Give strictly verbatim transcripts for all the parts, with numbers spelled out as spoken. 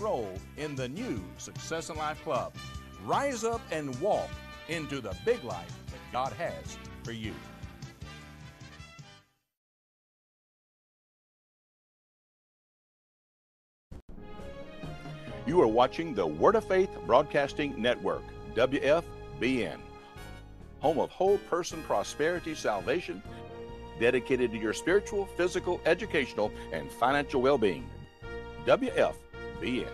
enroll in the new Success in Life Club. Rise up and walk into the big life that God has for you. You are watching the Word of Faith Broadcasting Network, W F B N, home of whole person prosperity salvation, dedicated to your spiritual, physical, educational, and financial well-being. W F B N.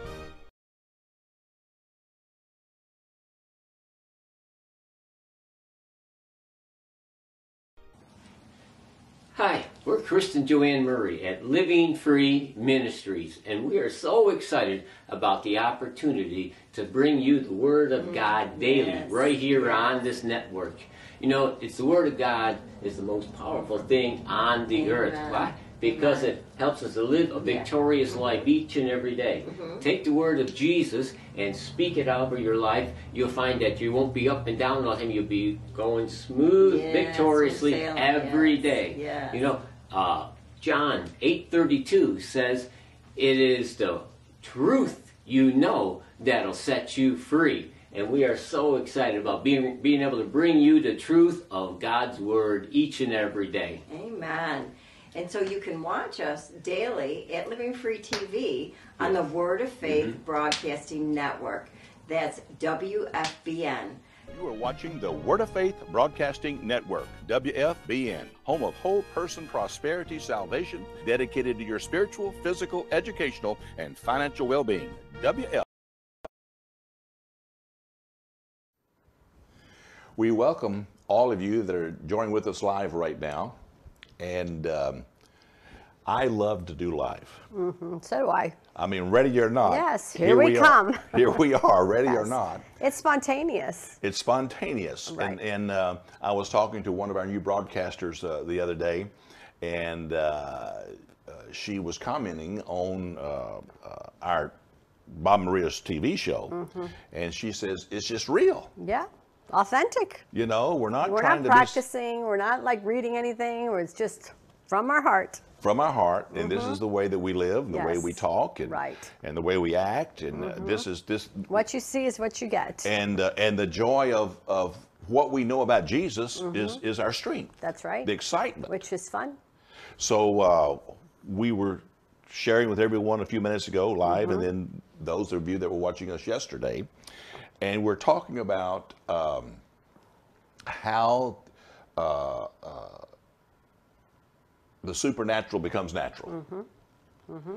Hi, we're Kristen Joanne Murray at Living Free Ministries, and we are so excited about the opportunity to bring you the Word of God daily, yes, right here on this network. You know, it's the Word of God is the most powerful thing on the Amen. earth. Why? Because Amen. it helps us to live a victorious yeah. life each and every day. Mm-hmm. Take the word of Jesus and speak it over your life. You'll find that you won't be up and down on him. You'll be going smooth, yes, victoriously sailing, every yes. day. Yes. You know, uh, John eight thirty-two says, "It is the truth you know that'll set you free." And we are so excited about being being able to bring you the truth of God's Word each and every day. Amen. And so you can watch us daily at Living Free T V on the Word of Faith mm-hmm. Broadcasting Network. That's W F B N. You are watching the Word of Faith Broadcasting Network, W F B N, home of whole person prosperity salvation, dedicated to your spiritual, physical, educational, and financial well-being. W F B N. We welcome all of you that are joining with us live right now. And um, I love to do live. Mm-hmm. So do I. I mean, ready or not. Yes, here, here we, we come. Are, here we are, ready yes. or not. It's spontaneous. It's spontaneous. Right. And, and uh, I was talking to one of our new broadcasters uh, the other day, and uh, uh, she was commenting on uh, uh, our Bob Maria's T V show, mm-hmm. and she says, it's just real. Yeah. Authentic. You know, we're not we're trying not to practicing, be... we're not like reading anything, or it's just from our heart. From our heart, and mm-hmm. this is the way that we live, and yes. the way we talk, and right. and the way we act, and mm-hmm. uh, this is this. What you see is what you get. And uh, and the joy of of what we know about Jesus mm-hmm. is is our strength. That's right. The excitement, which is fun. So uh, we were sharing with everyone a few minutes ago live, mm-hmm. and then those of you that were watching us yesterday. And we're talking about um, how uh, uh, the supernatural becomes natural. Mm-hmm. Mm-hmm.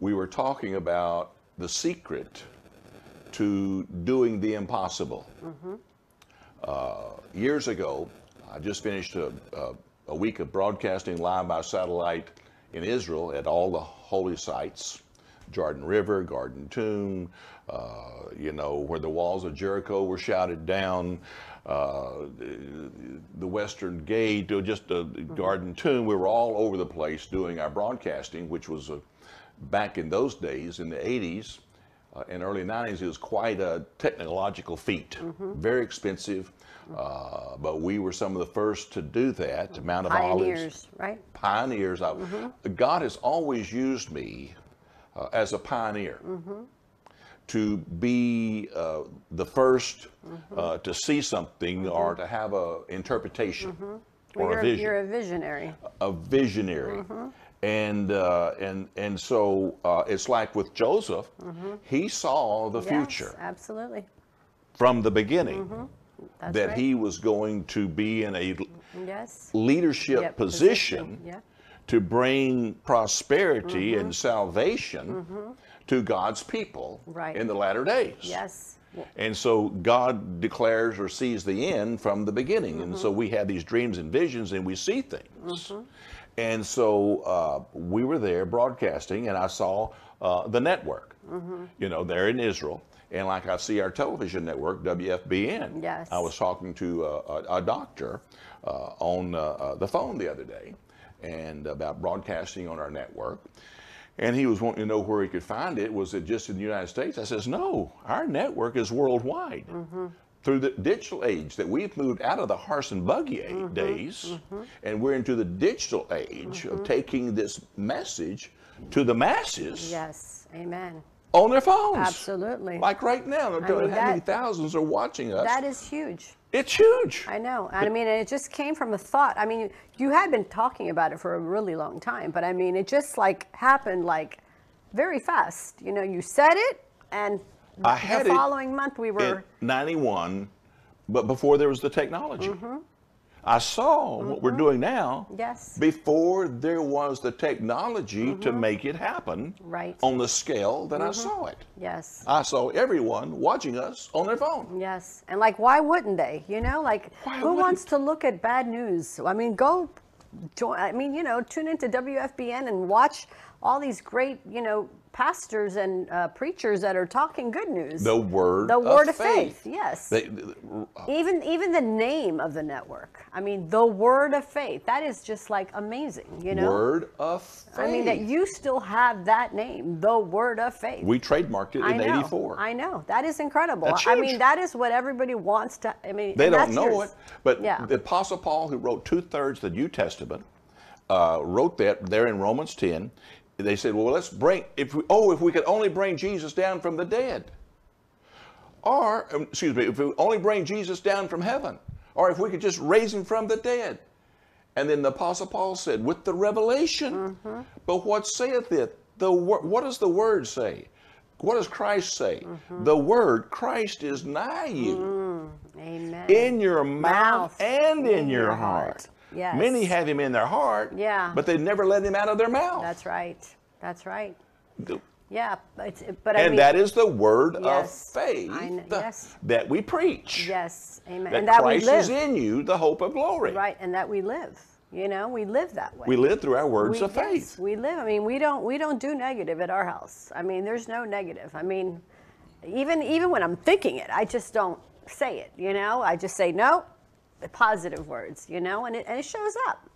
We were talking about the secret to doing the impossible. Mm-hmm. Uh, years ago, I just finished a, a, a week of broadcasting live by satellite in Israel at all the holy sites. Jordan River, Garden Tomb, uh, you know, where the walls of Jericho were shouted down, uh, the Western Gate, just the Garden Tomb. We were all over the place doing our broadcasting, which was uh, back in those days, in the eighties uh, and early nineties, it was quite a technological feat, mm-hmm. very expensive. Uh, but we were some of the first to do that, mm-hmm. Mount of Pioneers, Olives. Right? Pioneers. Mm-hmm. God has always used me Uh, as a pioneer, mm-hmm. to be uh, the first mm-hmm. uh, to see something mm-hmm. or to have a interpretation mm-hmm. well, or you're a vision. You're a visionary. A visionary, mm-hmm. and uh, and and so uh, it's like with Joseph, mm-hmm. he saw the yes, future absolutely from the beginning mm-hmm. That's that right. he was going to be in a yes. leadership yep, position. position. Yeah. To bring prosperity mm-hmm. and salvation mm-hmm. to God's people right. in the latter days. Yes. And so God declares or sees the end from the beginning. Mm-hmm. And so we have these dreams and visions and we see things. Mm-hmm. And so uh, we were there broadcasting, and I saw uh, the network, mm-hmm. you know, there in Israel. And like I see our television network, W F B N. Yes. I was talking to a, a, a doctor uh, on uh, the phone the other day, and about broadcasting on our network. And he was wanting to know where he could find it. Was it just in the United States? I says, no, our network is worldwide. Mm-hmm. Through the digital age that we've moved out of the horse and buggy mm-hmm. days, mm-hmm. and we're into the digital age mm-hmm. of taking this message to the masses. Yes, amen. on their phones. Absolutely. Like right now, I mean, how many thousands are watching us? That is huge. It's huge. I know. I mean, it just came from a thought. I mean, you had been talking about it for a really long time, but I mean, it just like happened like very fast. You know, you said it, and I had the following month we were ninety-one, but before there was the technology. Mm-hmm. I saw mm-hmm. what we're doing now yes. before there was the technology mm-hmm. to make it happen right. on the scale that mm-hmm. I saw it. Yes. I saw everyone watching us on their phone. Yes. And like, why wouldn't they? You know, like why who wouldn't? wants to look at bad news? I mean, go join, I mean, you know, tune into W F B N and watch all these great, you know, pastors and uh, preachers that are talking good news. The word, the word of, of faith. faith. Yes. They, they, uh, even even the name of the network. I mean, the Word of Faith. That is just like amazing. You know, Word of Faith. I mean, that you still have that name, the Word of Faith. We trademarked it in eighty-four. I know. That is incredible. I mean, that is what everybody wants to. I mean, they don't know it, but yeah. the Apostle Paul, who wrote two thirds of the New Testament, uh, wrote that there in Romans ten. They said, well, let's bring, if we, oh, if we could only bring Jesus down from the dead. Or, excuse me, if we only bring Jesus down from heaven. Or if we could just raise him from the dead. And then the Apostle Paul said, with the revelation. Mm-hmm. But what saith it? The what does the Word say? What does Christ say? Mm-hmm. The Word, Christ is nigh you. Mm-hmm. Amen. In your mouth, mouth. and in, in your, your heart. heart. Yes. Many have him in their heart, yeah. but they never let him out of their mouth. That's right. That's right. The, yeah. It's, but I and mean, that is the word yes, of faith know, yes. that we preach. Yes. Amen. That and that Christ we live. is in you, the hope of glory. Right. And that we live. You know, we live that way. We live through our words we, of faith. Yes, we live. I mean, we don't, we don't do negative at our house. I mean, there's no negative. I mean, even, even when I'm thinking it, I just don't say it, you know, I just say, no. The positive words, you know, and it, and it shows up.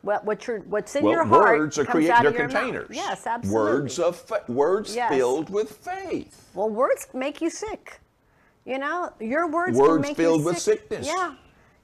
What what your what's in well, your heart words are creating their containers. Mouth. Yes, absolutely. Words of fa words yes. filled with faith. Well, words make you sick. You know, your words, words can make filled you with sick. sickness. Yeah,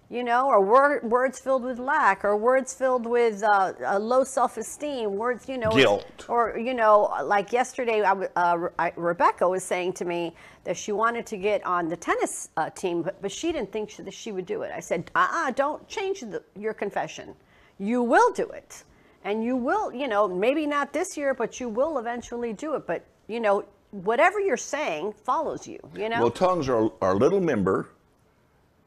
you know, or word, words filled with lack, or words filled with uh, uh, low self-esteem. Words, you know, guilt, or you know, like yesterday, I, uh, I, Rebecca was saying to me that she wanted to get on the tennis uh, team, but, but she didn't think she, that she would do it. I said, uh-uh, don't change the, your confession. You will do it. And you will, you know, maybe not this year, but you will eventually do it. But, you know, whatever you're saying follows you, you know? Well, tongues are, are a little member,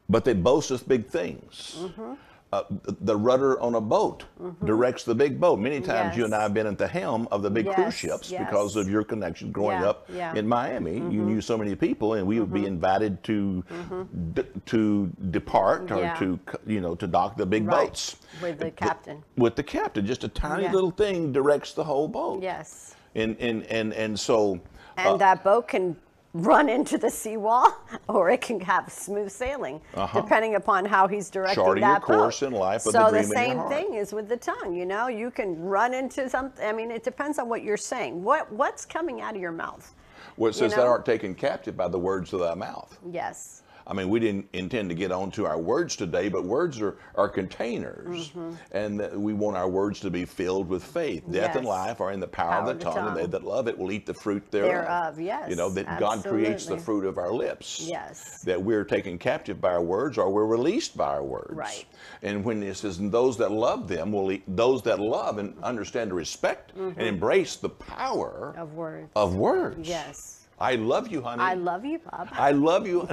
but they boasteth big things. Mm-hmm. Uh, the rudder on a boat mm-hmm. directs the big boat. Many times yes. you and I have been at the helm of the big yes, cruise ships yes. because of your connection growing yeah, up yeah. in Miami. Mm-hmm. You knew so many people, and we would mm-hmm. be invited to mm-hmm. d to depart or yeah. to you know to dock the big right. boats with the captain. Th with the captain, just a tiny yeah. little thing directs the whole boat. Yes, and and and and so and uh, that boat can run into the seawall, or it can have smooth sailing, uh-huh. depending upon how he's directing Charting that your boat. Course in life with so the, the same thing is with the tongue. You know, you can run into something. I mean, it depends on what you're saying. What what's coming out of your mouth? Well, it says you know? Thou art taken captive by the words of thy mouth. Yes. I mean, we didn't intend to get on to our words today, but words are, are containers, mm-hmm. and we want our words to be filled with faith. Death yes. and life are in the power, power of the tongue, tongue, and they that love it will eat the fruit thereof. thereof. Yes, you know, that absolutely. God creates the fruit of our lips, yes. that we're taken captive by our words, or we're released by our words. Right. And when it says, those that love them will eat, those that love and understand and respect mm-hmm. and embrace the power of words. Of words. Yes. I love you, honey. I love you, Bob. I love you.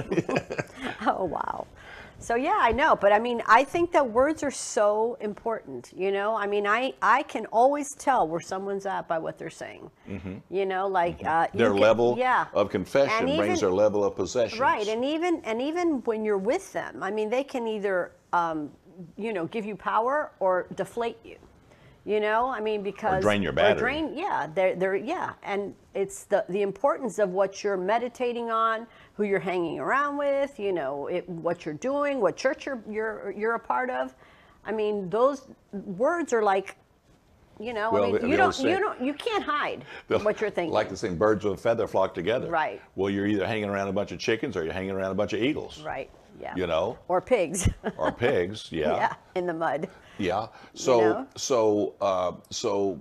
Oh, wow. So, yeah, I know. But, I mean, I think that words are so important, you know? I mean, I, I can always tell where someone's at by what they're saying, mm-hmm. you know? Like mm-hmm. uh, you Their can, level yeah. of confession even, brings their level of possession. Right. And even, and even when you're with them, I mean, they can either, um, you know, give you power or deflate you. You know, I mean, because or drain your battery. Or drain, yeah, they're, they're, yeah, and it's the the importance of what you're meditating on, who you're hanging around with, you know, it, what you're doing, what church you're you're you're a part of. I mean, those words are like, you know, well, I mean, the, you don't, saying, you don't, you can't hide the, what you're thinking. Like the saying, "Birds of a feather flock together." Right. Well, you're either hanging around a bunch of chickens or you're hanging around a bunch of eagles. Right. Yeah. You know. Or pigs. Or pigs. Yeah. Yeah. In the mud. Yeah. So you know? so uh, so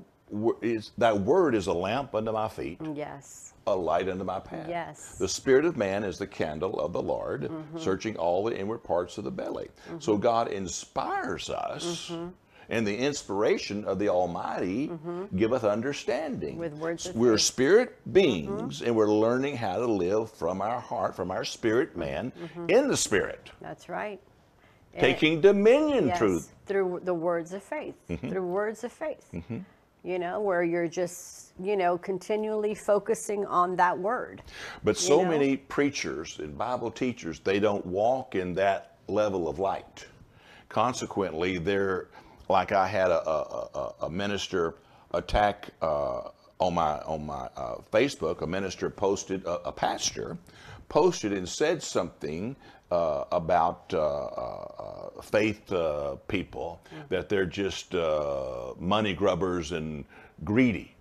It's, thy word is a lamp unto my feet. Yes. A light unto my path. Yes. The spirit of man is the candle of the Lord, mm-hmm. searching all the inward parts of the belly. Mm-hmm. So God inspires us, mm-hmm. and the inspiration of the Almighty mm-hmm. giveth understanding. With words of we're faith. Spirit beings, mm-hmm. and we're learning how to live from our heart, from our spirit man, mm-hmm. in the spirit. That's right. Taking it, dominion yes, through through the words of faith, mm-hmm. through words of faith. Mm-hmm. You know, where you're just, you know, continually focusing on that word. But so you know? many preachers and Bible teachers, they don't walk in that level of light. Consequently, they're, like I had a, a, a minister attack uh, on my, on my uh, Facebook, a minister posted, a, a pastor posted and said something Uh, about uh, uh, faith uh, people, mm-hmm. that they're just uh, money grubbers and greedy.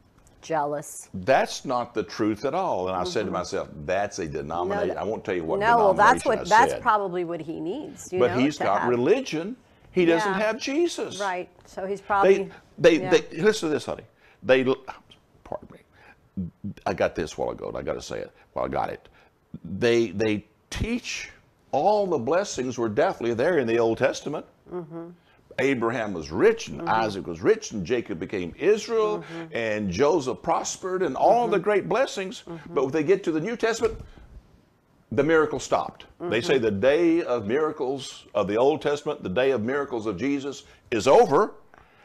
Jealous. That's not the truth at all. And mm-hmm. I said to myself, that's a denomination. No, that, I won't tell you what no, denomination well, that's what, I that's said. probably what he needs. You but know, he's got have. religion. He yeah. doesn't have Jesus. Right. So he's probably... They, they, yeah. they, listen to this, honey. They, pardon me. I got this while ago, and I got to say it while I got it. They, they teach... All the blessings were definitely there in the Old Testament. Mm-hmm. Abraham was rich, and mm-hmm. Isaac was rich, and Jacob became Israel, mm-hmm. and Joseph prospered, and all mm-hmm. the great blessings. Mm-hmm. But when they get to the New Testament, the miracle stopped. Mm-hmm. They say the day of miracles of the Old Testament, the day of miracles of Jesus is over.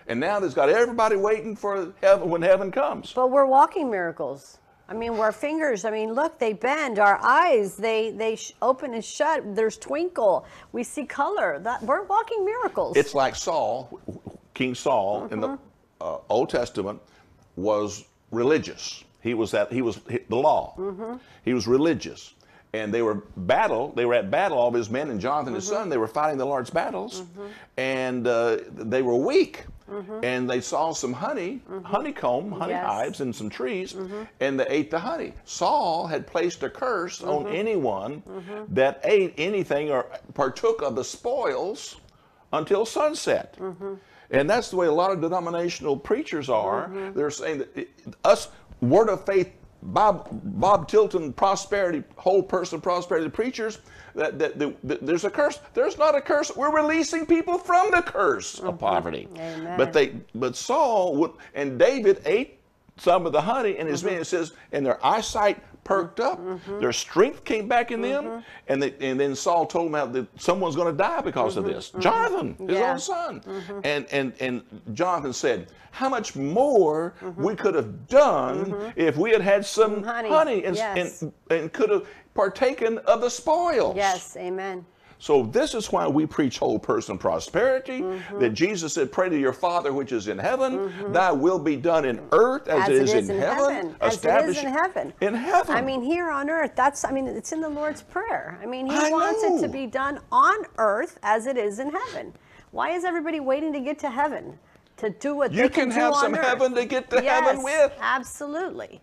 And now there's got everybody waiting for heaven when heaven comes. But we're walking miracles. I mean, our fingers, I mean, look, they bend, our eyes, they, they sh open and shut, there's twinkle, we see color, that, we're walking miracles. It's like Saul, King Saul mm-hmm. in the uh, Old Testament was religious. He was that, he was he, the law, mm-hmm. he was religious. And they were battle, they were at battle, all of his men, and Jonathan, mm-hmm. his son, they were fighting the Lord's battles, mm-hmm. and uh, they were weak. Mm-hmm. And they saw some honey, mm-hmm. honeycomb, honey yes. hives, and some trees, mm-hmm. and they ate the honey. Saul had placed a curse mm-hmm. on anyone mm-hmm. that ate anything or partook of the spoils until sunset. Mm-hmm. And that's the way a lot of denominational preachers are. Mm-hmm. They're saying that it, us, Word of Faith, Bob, Bob Tilton, prosperity, whole person prosperity preachers, that, that, that, that there's a curse. There's not a curse. We're releasing people from the curse mm-hmm. of poverty. Amen. But they, but Saul would, and David ate some of the honey, and his mm-hmm. men, it says, and their eyesight perked up, mm-hmm. their strength came back in mm-hmm. them, and they, and then Saul told him how that someone's going to die because mm-hmm. of this. Mm-hmm. Jonathan, his yeah. own son, mm-hmm. and and and Jonathan said, "How much more mm-hmm. we could have done mm-hmm. if we had had some honey, honey and, yes. and and could have partaken of the spoils." Yes, amen. So this is why we preach whole person prosperity, mm-hmm. that Jesus said, pray to your Father which is in heaven, mm-hmm. thy will be done in earth as, as it, is it is in, in heaven, heaven. As it is in heaven. In heaven. I mean, here on earth, that's, I mean, it's in the Lord's Prayer. I mean, he I wants know. it to be done on earth as it is in heaven. Why is everybody waiting to get to heaven? To do what you they can, can do on earth? You can have some heaven to get to yes, heaven with. Absolutely.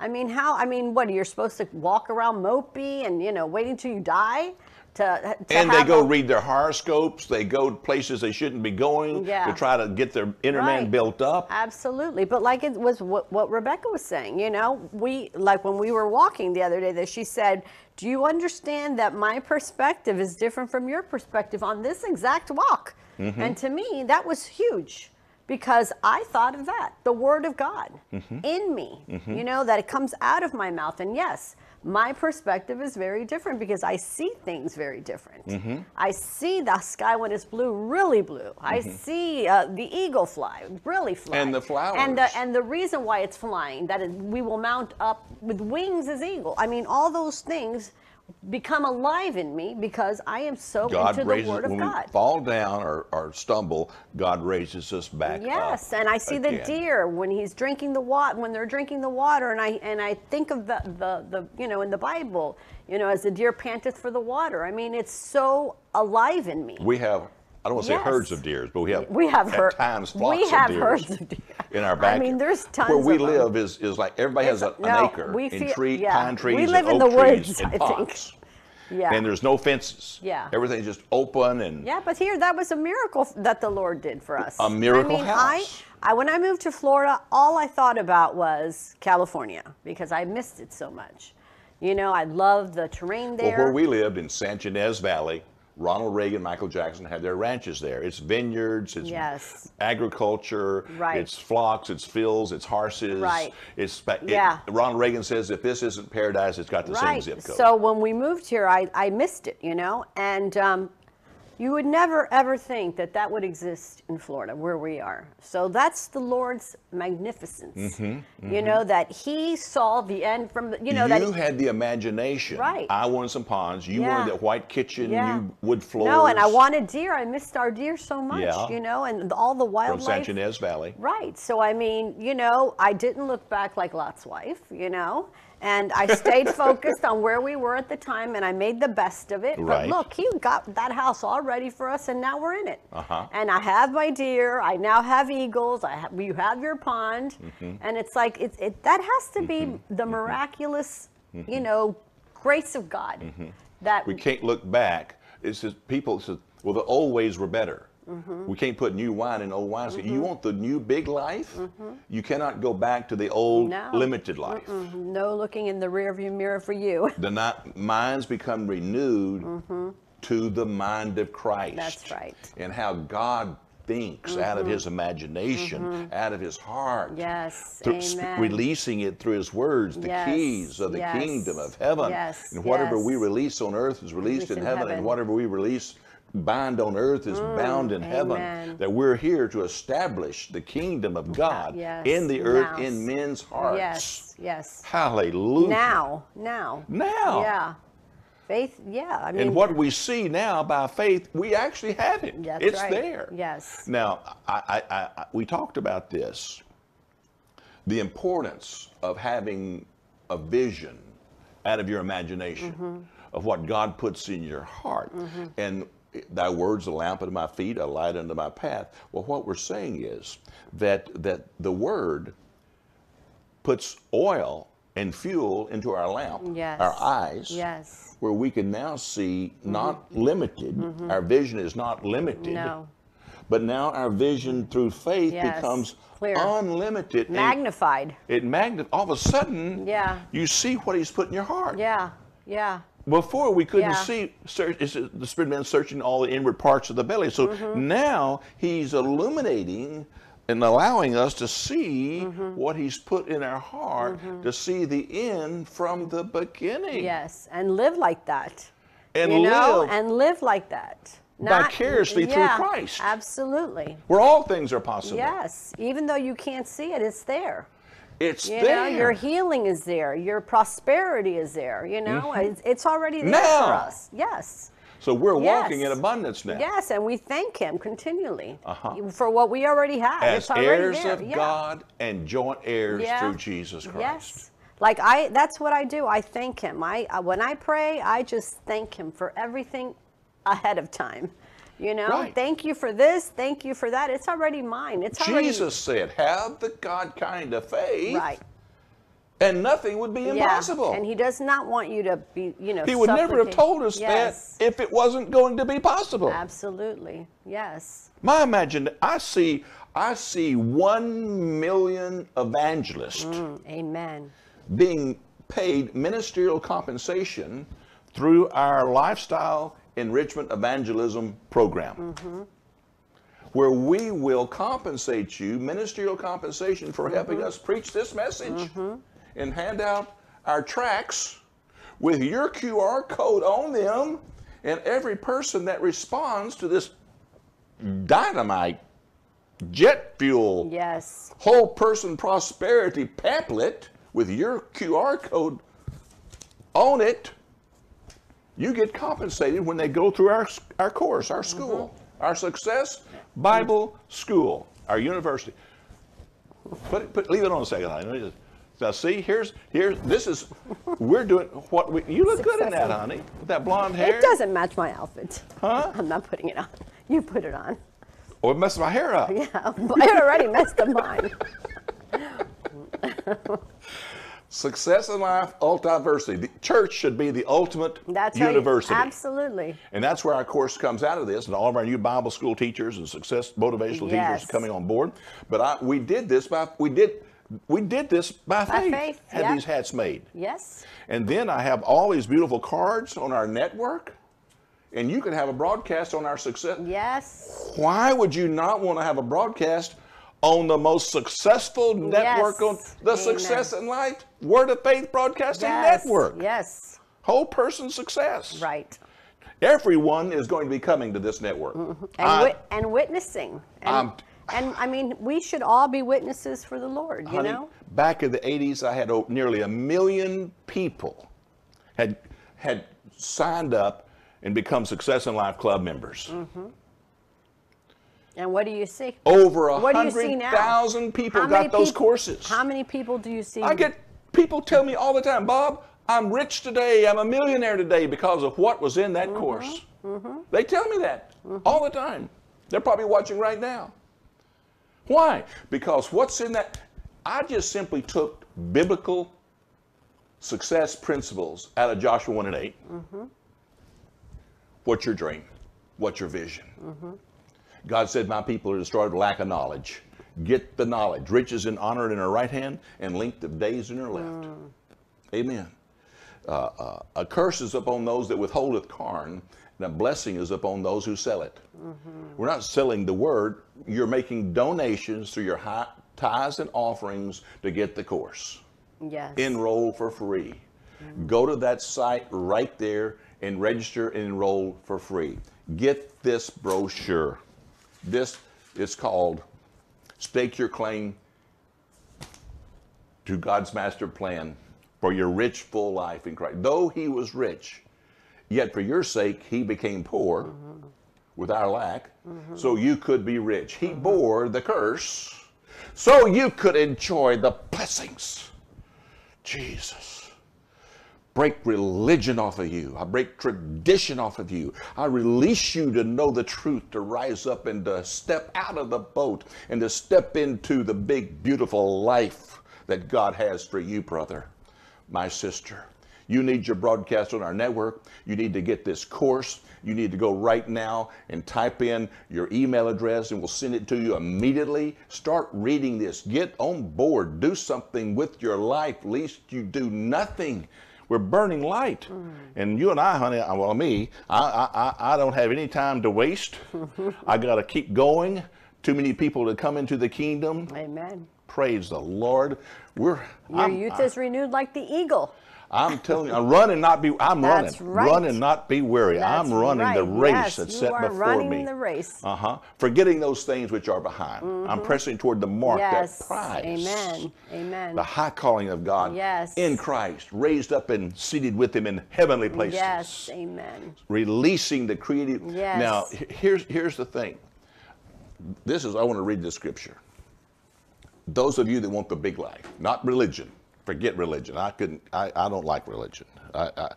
I mean, how, I mean, what, you're supposed to walk around mopey and, you know, waiting till you die? To, to and they go a, read their horoscopes. They go places they shouldn't be going yeah. to try to get their inner right. man built up. Absolutely. But like it was what, what Rebecca was saying, you know, we like when we were walking the other day that she said, do you understand that my perspective is different from your perspective on this exact walk? Mm-hmm. And to me, that was huge. Because I thought of that, the word of God mm-hmm. in me, mm-hmm. you know, that it comes out of my mouth. And yes, my perspective is very different because I see things very different. Mm-hmm. I see the sky when it's blue, really blue. Mm-hmm. I see uh, the eagle fly, really fly. And the flowers. And the, and the reason why it's flying, that it, we will mount up with wings as eagle. I mean, all those things become alive in me because I am so God into raises, the Word of when God. We fall down or, or stumble, God raises us back yes, up. Yes, and I see again. the deer when he's drinking the water, when they're drinking the water, and I and I think of the, the, the, you know, in the Bible, you know, as the deer panteth for the water. I mean, it's so alive in me. We have, I don't want to yes. say herds of deers, but we have, we have at her, times flocks we have of deer. herds of deer. In our backyard. I mean, there's tons. Where we of live them. is is like everybody it's, has a, no, an acre we feel, and tree, yeah. pine trees, we live and in oak the woods, trees, and I ponds. Think. Yeah. And there's no fences. Yeah. Everything's just open and. Yeah, but here that was a miracle that the Lord did for us. A miracle I mean, house. I I, when I moved to Florida, all I thought about was California because I missed it so much. You know, I loved the terrain there. Well, where we lived in San Ginez Valley, Ronald Reagan, Michael Jackson had their ranches there. It's vineyards, it's yes. agriculture, right. it's flocks, it's fields, it's horses. Right. It's, it, yeah. Ronald Reagan says, if this isn't paradise, it's got the right. same zip code. So when we moved here, I, I missed it, you know, and um, you would never, ever think that that would exist in Florida, where we are. So that's the Lord's magnificence, mm-hmm, mm-hmm. you know, that he saw the end from, the, you know. You that he, had the imagination. Right. I wanted some ponds. You yeah. wanted that white kitchen, yeah. you wood floors. No, and I wanted deer. I missed our deer so much, yeah. you know, and all the wildlife. From San Ginez Valley. Right. So, I mean, you know, I didn't look back like Lot's wife, you know. And I stayed focused on where we were at the time, and I made the best of it. Right. But look, he got that house all ready for us, and now we're in it. Uh-huh. And I have my deer. I now have eagles. I have, you have your pond. Mm-hmm. And it's like, it, it, that has to be mm-hmm. the miraculous, mm-hmm. you know, grace of God. Mm-hmm. that we can't look back. It's just people, it's just, well, the old ways were better. Mm-hmm. We can't put new wine in old wine. So mm-hmm. you want the new big life? Mm-hmm. You cannot go back to the old no. limited life. Mm-mm. No looking in the rearview mirror for you. The not, minds become renewed mm-hmm. to the mind of Christ. That's right. And how God thinks mm-hmm. out of his imagination, mm-hmm. out of his heart. Yes, through, amen. Releasing it through his words, the yes. keys of the yes. kingdom of heaven. Yes. And whatever yes. we release on earth is released Release in, in heaven, heaven, and whatever we release bind on earth is mm, bound in heaven. Amen. That we're here to establish the kingdom of God yes, in the earth, now. in men's hearts. Yes, yes. Hallelujah. Now, now. Now. Yeah. Faith, yeah. I mean, and what we see now by faith, we actually have it. That's it's right. there. Yes. Now, I, I, I, we talked about this, the importance of having a vision out of your imagination mm-hmm. of what God puts in your heart. Mm-hmm. And thy word's a lamp unto my feet, a light unto my path. Well, what we're saying is that that the word puts oil and fuel into our lamp, yes. our eyes, yes. where we can now see mm-hmm. not limited. Mm-hmm. Our vision is not limited. No. But now our vision through faith yes. becomes clear. Unlimited. Magnified. It magnified. All of a sudden, yeah. you see what he's put in your heart. Yeah, yeah. Before we couldn't yeah. see search, the Spirit man searching all the inward parts of the belly. So mm-hmm. now he's illuminating and allowing us to see mm-hmm. what he's put in our heart mm-hmm. to see the end from the beginning. Yes, and live like that. And you know, live and live like that. Not, vicariously yeah, through Christ. Absolutely. Where all things are possible. Yes, even though you can't see it, it's there. It's you there. Know, your healing is there. Your prosperity is there. You know, mm-hmm. it's, it's already there now. For us. Yes. So we're yes. walking in abundance now. Yes, and we thank him continually uh-huh. for what we already have. As it's already heirs there. Of yeah. God and joint heirs yeah. through Jesus Christ. Yes. Like I, that's what I do. I thank him. I when I pray, I just thank him for everything ahead of time. You know, right. thank you for this, thank you for that. It's already mine. It's already Jesus said, have the God kind of faith. Right. And nothing would be impossible. Yeah. And he does not want you to be, you know, he would supplicate. Never have told us yes. that if it wasn't going to be possible. Absolutely. Yes. My imagine I see I see one million evangelists mm, amen. Being paid ministerial compensation through our lifestyle enrichment evangelism program mm-hmm. where we will compensate you ministerial compensation for mm-hmm. helping us preach this message mm-hmm. and hand out our tracts with your Q R code on them, and every person that responds to this dynamite jet fuel yes whole person prosperity pamphlet with your Q R code on it, you get compensated when they go through our, our course, our school, mm-hmm. our Success Bible School, our university. Put it, put, leave it on a second line. Now see, here's, here's, this is, we're doing what we, you look Success good in that, honey, with that blonde hair. It doesn't match my outfit. Huh? I'm not putting it on. You put it on. Oh, it messed my hair up. Yeah, it already messed up mine. Success in Life, ultimate diversity. The church should be the ultimate that's university. Right. Absolutely. And that's where our course comes out of this, and all of our new Bible school teachers and success motivational yes. teachers are coming on board. But I, we did this by we did we did this by, by faith. faith. Had yep. these hats made. Yes. And then I have all these beautiful cards on our network, and you can have a broadcast on our success. Yes. Why would you not want to have a broadcast on the most successful network yes. on the Amen. Success in Life Word of Faith Broadcasting yes. Network. Yes. Whole person success. Right. Everyone is going to be coming to this network. Mm-hmm. And, I, wi and witnessing. And, um, and I mean, we should all be witnesses for the Lord, you honey, know? Back in the eighties, I had oh, nearly a million people had, had signed up and become Success in Life Club members. Mm-hmm. And what do you see? Over one hundred thousand people got those courses. How many people do you see? I get people tell me all the time, Bob, I'm rich today. I'm a millionaire today because of what was in that mm-hmm, course. Mm-hmm. They tell me that mm-hmm. all the time. They're probably watching right now. Why? Because what's in that? I just simply took biblical success principles out of Joshua one and eight. Mm-hmm. What's your dream? What's your vision? Mm-hmm. God said, my people are destroyed for lack of knowledge. Get the knowledge, riches and honor in her right hand, and length of days in her left. Mm. Amen. Uh, uh, a curse is upon those that withholdeth corn, and a blessing is upon those who sell it. Mm-hmm. We're not selling the word. You're making donations through your high, tithes and offerings to get the course. Yes. Enroll for free. Mm. Go to that site right there and register and enroll for free. Get this brochure. This is called Stake Your Claim to God's Master Plan for Your Rich Full Life in Christ. Though he was rich, yet for your sake he became poor mm-hmm. with our lack, mm-hmm. so you could be rich. He mm-hmm. bore the curse so you could enjoy the blessings. Jesus. Break religion off of you. I break tradition off of you. I release you to know the truth, to rise up and to step out of the boat and to step into the big, beautiful life that God has for you, brother, my sister. You need your broadcast on our network. You need to get this course. You need to go right now and type in your email address and we'll send it to you immediately. Start reading this. Get on board. Do something with your life, lest you do nothing. We're burning light. Mm. And you and I, honey, well, me, I, I, I don't have any time to waste. I got to keep going. Too many people to come into the kingdom. Amen. Praise the Lord. We're, your I'm, youth I, is renewed like the eagle. I'm telling you, I'm running, not be, I'm that's running, right. running, not be weary. That's I'm running right. the race yes, that's set before me. You are running the race. Uh-huh. Forgetting those things which are behind. Mm-hmm. I'm pressing toward the mark, yes. that prize. Amen. Amen. The high calling of God yes. in Christ, raised up and seated with him in heavenly places. Yes. Amen. Releasing the creative. Yes. Now, here's, here's the thing. This is, I want to read this scripture. Those of you that want the big life, not religion. Forget religion. I couldn't. I, I don't like religion. I, I,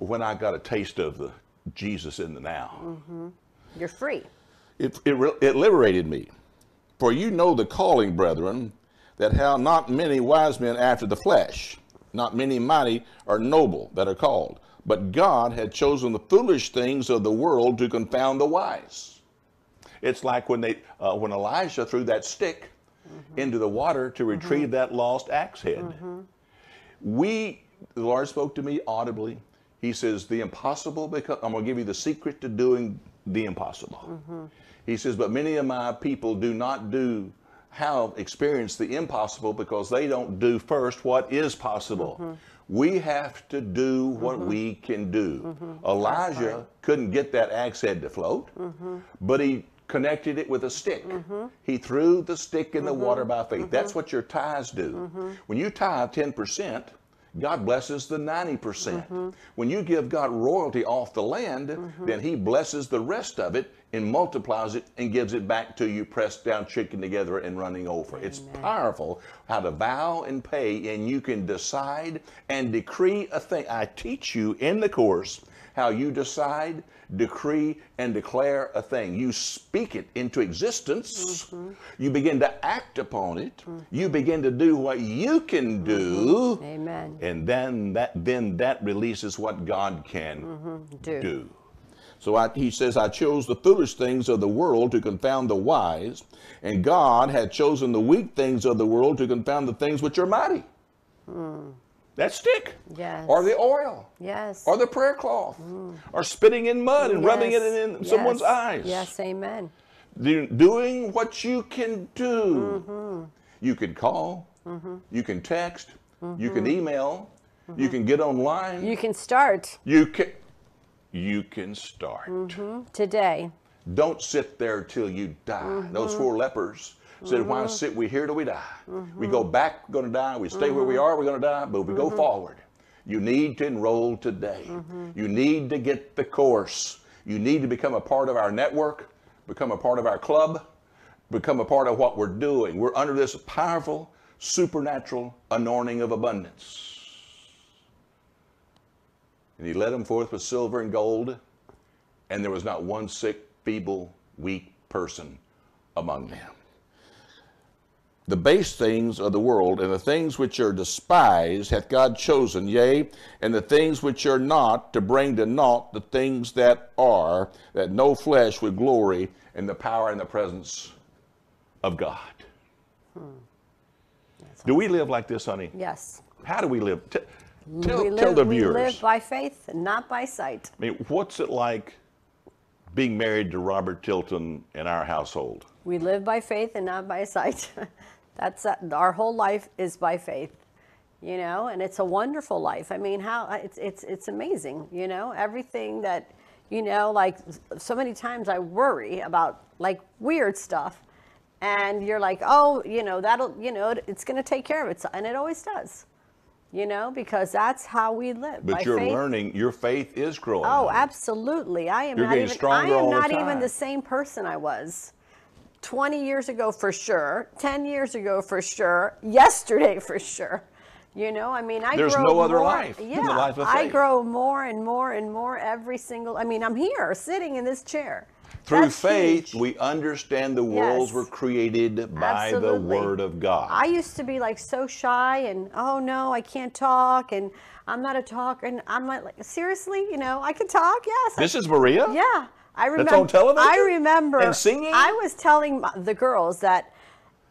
when I got a taste of the Jesus in the now, mm-hmm. you're free. It, it it liberated me. For you know the calling, brethren, that how not many wise men after the flesh, not many mighty or noble that are called, but God had chosen the foolish things of the world to confound the wise. It's like when they uh, when Elijah threw that stick Mm-hmm. into the water to retrieve mm-hmm. that lost axe head. Mm-hmm. We, the Lord spoke to me audibly. He says, the impossible, because I'm going to give you the secret to doing the impossible. Mm-hmm. He says, but many of my people do not do, have experienced the impossible because they don't do first what is possible. Mm-hmm. We have to do what mm-hmm. we can do. Mm-hmm. Elijah couldn't get that axe head to float, mm-hmm. but he connected it with a stick. Mm-hmm. He threw the stick in mm-hmm. the water by faith. Mm-hmm. That's what your tithes do. Mm-hmm. When you tithe ten percent, God blesses the ninety percent. Mm-hmm. When you give God royalty off the land, mm-hmm. then he blesses the rest of it and multiplies it and gives it back to you, pressed down, shaken together, and running over. Amen. It's powerful how to vow and pay, and you can decide and decree a thing. I teach you in the course how you decide, decree, and declare a thing. You speak it into existence. Mm-hmm. You begin to act upon it. Mm-hmm. You begin to do what you can do. Mm-hmm. Amen. And then that then that releases what God can mm-hmm. do. do. So I, he says, I chose the foolish things of the world to confound the wise, and God had chosen the weak things of the world to confound the things which are mighty. Mm. That stick, yes. or the oil, yes. or the prayer cloth, mm. or spitting in mud and yes. rubbing it in yes. someone's eyes. Yes, amen. Doing what you can do. Mm-hmm. You can call, mm-hmm. you can text, mm-hmm. you can email, mm-hmm. you can get online. You can start. You can. You can start. Mm-hmm. Today. Don't sit there till you die. Mm-hmm. Those four lepers said, mm-hmm. why sit we here till we die? Mm-hmm. We go back, we're going to die. We stay mm-hmm. where we are, we're going to die. But if we mm-hmm. go forward, you need to enroll today. Mm-hmm. You need to get the course. You need to become a part of our network, become a part of our club, become a part of what we're doing. We're under this powerful, supernatural anointing of abundance. And he led them forth with silver and gold, and there was not one sick, feeble, weak person among them. The base things of the world, and the things which are despised, hath God chosen, yea, and the things which are not, to bring to naught the things that are, that no flesh would glory in the power and the presence of God. Hmm. Do we live like this, honey? Yes. How do we live? Tell, we live, tell the viewers. We live by faith, not by sight. I mean, what's it like being married to Robert Tilton in our household? We live by faith and not by sight. That's uh, our whole life is by faith, you know, and it's a wonderful life. I mean, how it's it's it's amazing, you know, everything that, you know, like so many times I worry about like weird stuff, and you're like, oh, you know, that'll, you know, it's going to take care of it, and it always does. You know, because that's how we live. But by you're faith. learning. Your faith is growing. Oh, absolutely. I am you're not, even, I am not the even the same person I was twenty years ago for sure, ten years ago for sure, yesterday for sure. You know, I mean, I There's grow no other more, life yeah, than the life of faith. I grow more and more and more every single, I mean, I'm here sitting in this chair. Through That's faith, huge. we understand the worlds yes. were created by Absolutely. the Word of God. I used to be like so shy and, oh no, I can't talk, and I'm not a talker, and I'm not like, seriously, you know, I can talk, yes. This I, is Maria? Yeah. I remember. That's on television? I remember. And singing? I was telling the girls that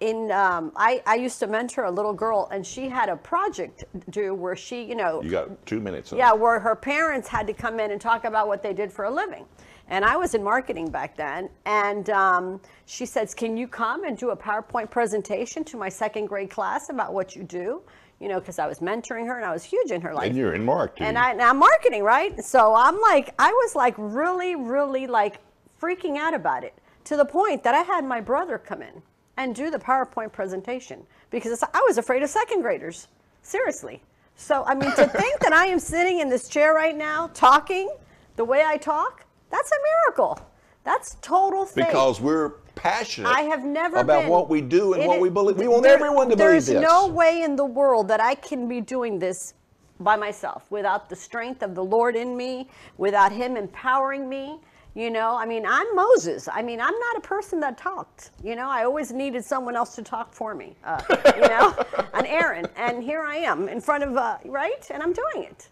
in, um, I, I used to mentor a little girl, and she had a project due where she, you know. You got two minutes. Yeah, it. where her parents had to come in and talk about what they did for a living. And I was in marketing back then, and um, she says, can you come and do a PowerPoint presentation to my second grade class about what you do? You know, because I was mentoring her, and I was huge in her life. And you're in marketing. And, I, and I'm marketing, right? So I'm like, I was like really, really like freaking out about it, to the point that I had my brother come in and do the PowerPoint presentation, because I was afraid of second graders, seriously. So, I mean, to think that I am sitting in this chair right now talking the way I talk, that's a miracle. That's total faith. Because we're passionate I have never about been. what we do and it, what we believe. We want there, everyone to believe this. There's no way in the world that I can be doing this by myself without the strength of the Lord in me, without Him empowering me. You know, I mean, I'm Moses. I mean, I'm not a person that talked. You know, I always needed someone else to talk for me, uh, you know, an Aaron. And here I am in front of, uh, right? And I'm doing it.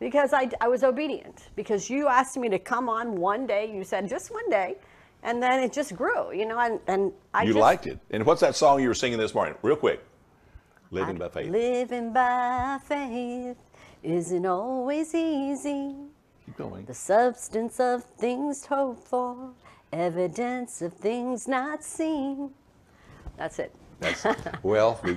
Because I, I was obedient, because you asked me to come on one day, you said just one day, and then it just grew, you know, and, and I You just, liked it. And what's that song you were singing this morning? Real quick. Living I, by faith. Living by faith isn't always easy. Keep going. The substance of things hoped for, evidence of things not seen. That's it. That's, well, we,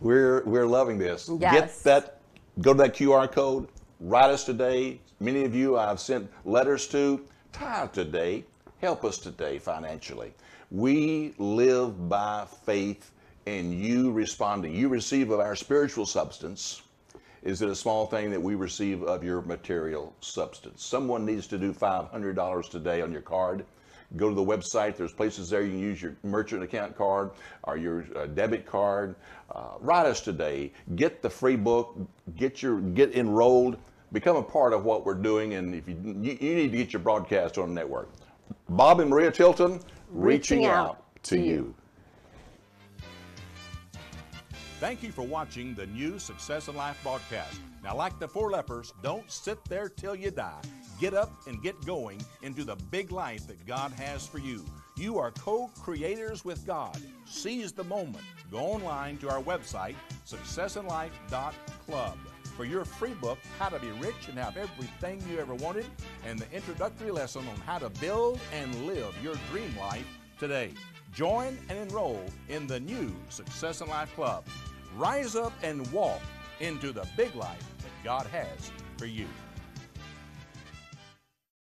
we're, we're loving this. Yes. Get that. Go to that Q R code, write us today. Many of you I've sent letters to. Tithe today, help us today financially. We live by faith in you responding. You receive of our spiritual substance. Is it a small thing that we receive of your material substance? Someone needs to do five hundred dollars today on your card. Go to the website. There's places there you can use your merchant account card or your uh, debit card. Uh, write us today. Get the free book. Get your get enrolled. become a part of what we're doing. And if you, you, you need to get your broadcast on the network. Bob and Maria Tilton, reaching, reaching out, out to you. you. Thank you for watching the new Success in Life broadcast. Now, like the four lepers, don't sit there till you die. Get up and get going into the big life that God has for you. You are co-creators with God. Seize the moment. Go online to our website, success in life dot club, for your free book, How to Be Rich and Have Everything You Ever Wanted, and the introductory lesson on how to build and live your dream life today. Join and enroll in the new Success in Life Club. Rise up and walk into the big life that God has for you.